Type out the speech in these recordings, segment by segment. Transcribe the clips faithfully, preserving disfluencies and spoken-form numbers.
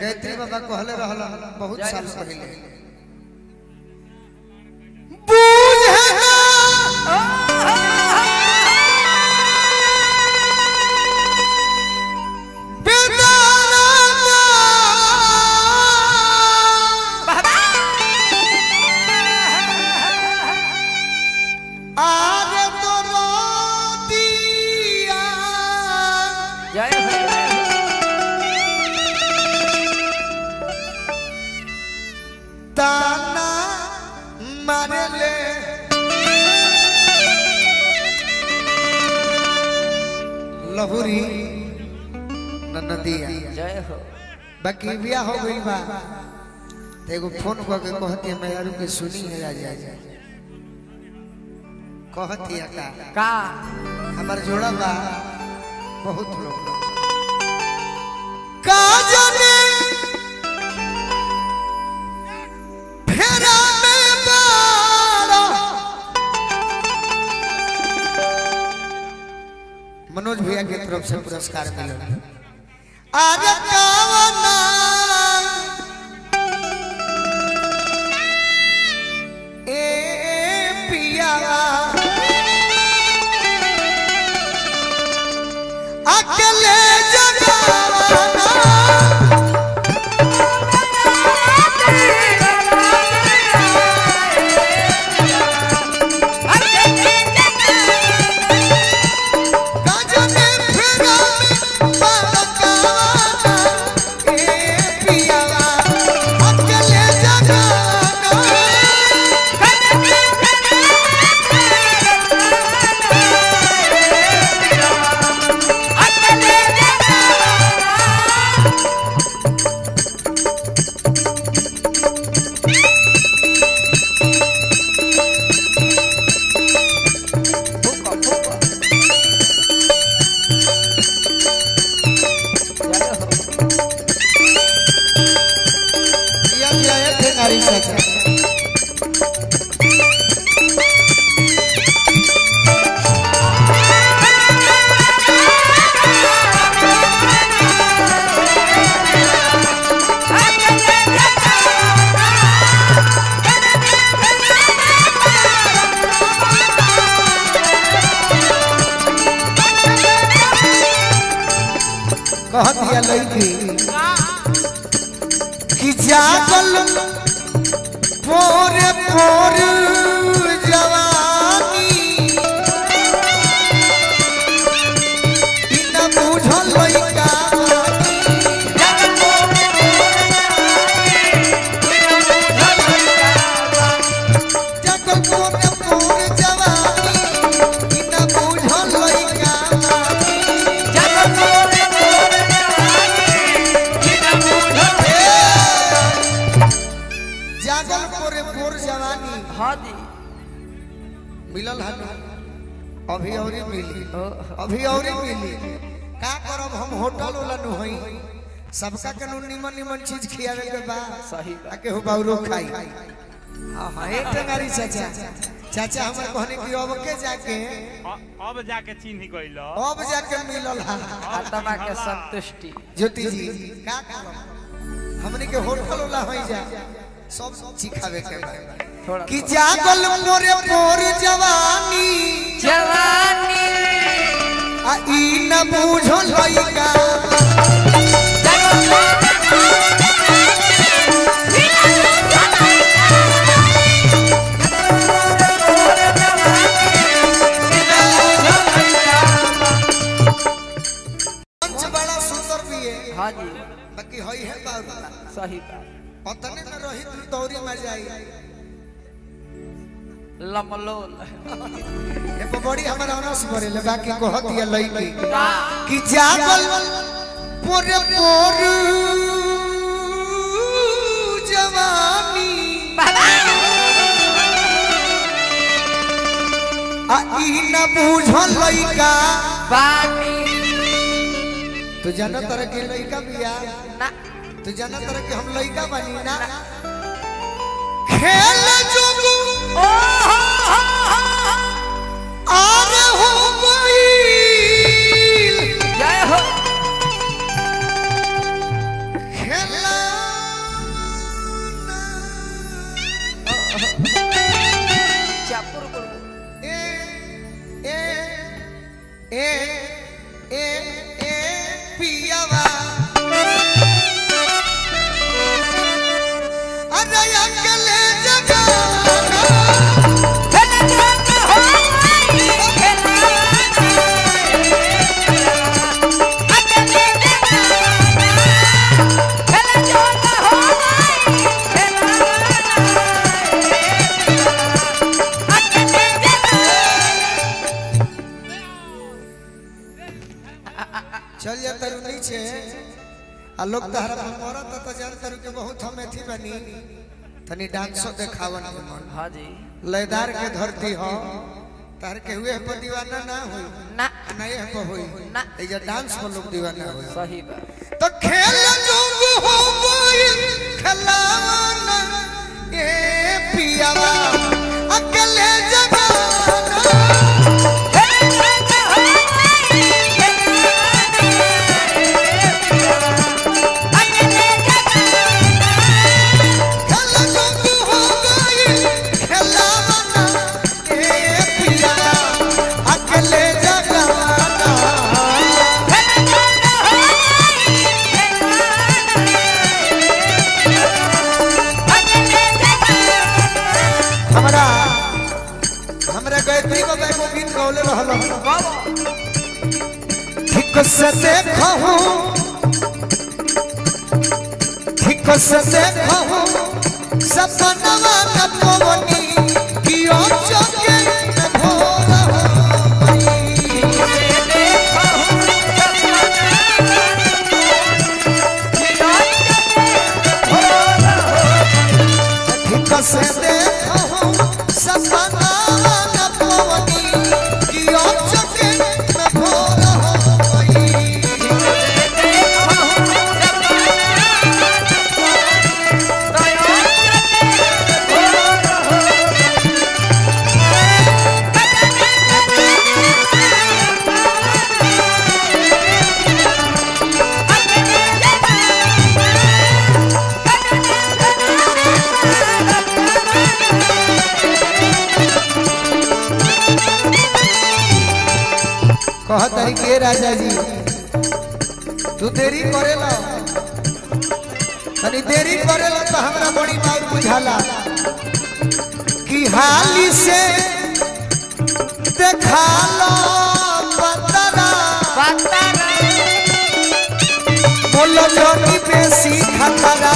गायत्री बाबा कहले रहला बहुत साल पहले लहुरी नदिया जय हो बाकी बियाह हो गई बा एगो फोन करके कहती है मैं यारू के सुनी है आ जा कहती है का का हमर जोड़ा बा बहुत लोग का जाने फेरा में बाड़ा मनोज भैया के तरफ से पुरस्कार मिला आज कावना ए पिया अकेले कि जागल पोरे पोरे जवानी इतना बुझल लइका मिलल अभी और मिली अभी और मिली का करब हम होटल वाला नु हई सबका के निमन निमन चीज खियावे के बा सही बा के हो बाउरो खाई हां हां एक टंगारी चाचा चाचा हमर कहने की अब के जाके अब जाके चिन्ह गइल अब जाके मिलल आत्मा के संतुष्टि ज्योति जी का करब हमनी के होटल वाला हई जा सब सिखावे के बा कि जागल मोरे मोर जवानी जवानी आ ई न बुझल लइका पंच बड़ा सुंदर भी है हां जी बाकी होई है बात सही बात पता नहीं न रही तू दौरी में जाई लमलोल ए बबड़ी हमरा अनस भरेले बाकी कहतिया लईकी कि जागल पोरे पोर जवानी आ ई न बुझल लईका बानी तू जान तरह के लईका बिया ना तू जान तरह के हम लईका बानी ना खेल जोगू ओ आरे हो गई जय हो खेला चापुर कर ए ए ए ए ए पियावा अरे अकेले लोग तहरा मोरा त जान तर के बहुत हम एथी बनी तनी डांसो देखावन के मन हां जी लयदार के धरती हो तहर के हुए पर दीवाना ना होई ना नहीं हो होई ना ए जे डांस पर लोग दीवाना होई सही बात तो खेल जोग हो कोई खलावन ए पियावा अकेले जगाना से देखो ठीक से देखो सपनवा का पवनी कियो चके न भोरा होई से देखो कियो चके न भोरा होई ठीक से देखो सपनवा का पवनी कियो चके न भोरा के राजा जी तू देरी करेला तनी देरी करेला तो हमरा बड़ी बात बुझाला कि हाली से देखा लो पतरा पतरा बोलो जोनी बेसी खतरा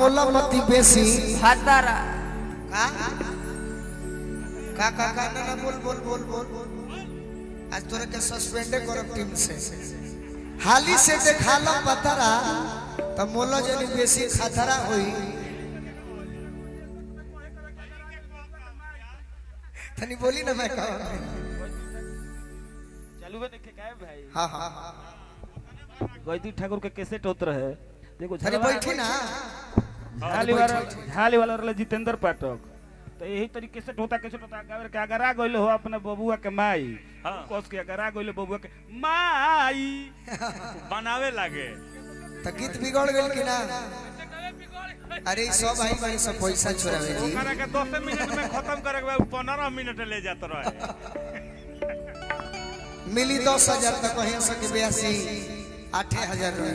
मोलमती बेसी हतारा का का का का ना बोल बोल बोल बोल आज तोरे के सस्पेंड करब टीम से हाली से देखा ल पतारा त मोल जनी बेसी खतरा होई तनी बोली ना मैं कहब चालू बे देखे काय भाई हां हां गयदू ठाकुर के कैसेट होत रहे देखो अरे बैठी ना हाली वाला हाली वाला वाला जितेंद्र पाठक तो यही तरीके से टोटा कैसे टोटा गावर के अगर आ गइल हो अपने बबुआ के माई कोस के अगर आ गइल बबुआ के माई बनावे लागे त गीत बिगड़ गेल कि ना अरे सब भाई भाई सब पैसा चुरावे जी ओकरा के दस मिनट में खत्म करे के पंद्रह मिनट ले जात रहे मिली दस हज़ार तक कहीं से के बयासी आठ हज़ार रहे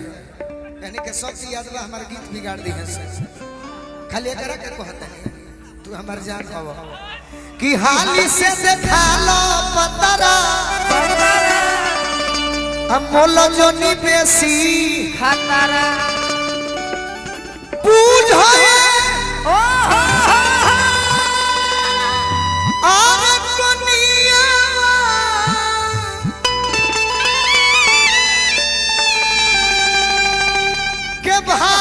यानी के सब की याद हमार गीत बिगाड़ दी है खाली करा के कहता है तू हमार जान पाव कि हाली से देखा लो पतरा हम बोलो जोनी बेसी खतरा पूज है ओ हो हो आ के भाई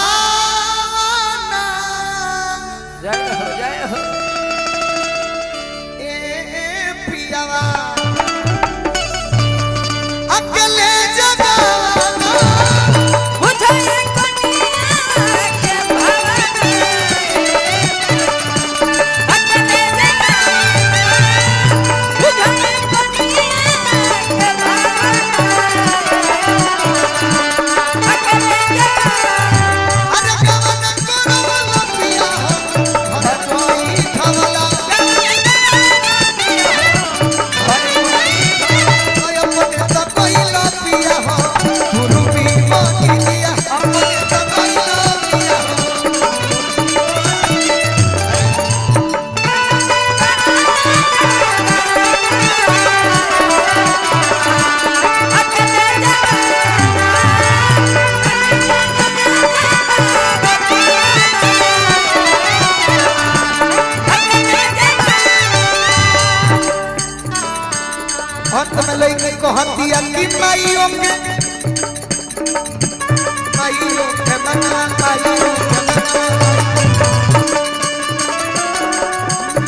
कईयों के कईयों के बना कईयों के बना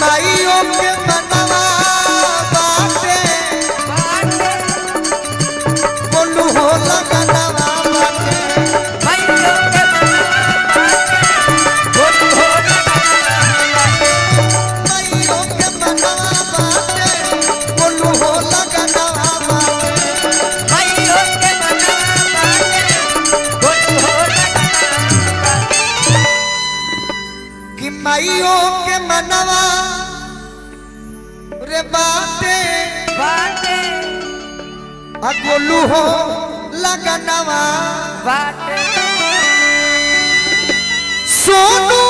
कईयों के बना बाटे बोलू हो लगना बाटे कईयों के बना बोलू हो लगना कईयों के बना बाटे बोलू हो लगना माइयों के मनवा रे बाटे बाटे अगोलू हो लगनवा बाटे सोनू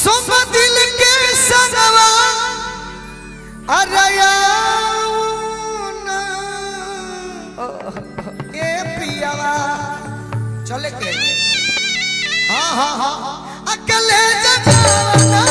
सब दिल के सनवा अरे के पियावा चले के हाँ हाँ हाँ अकेले जगाना।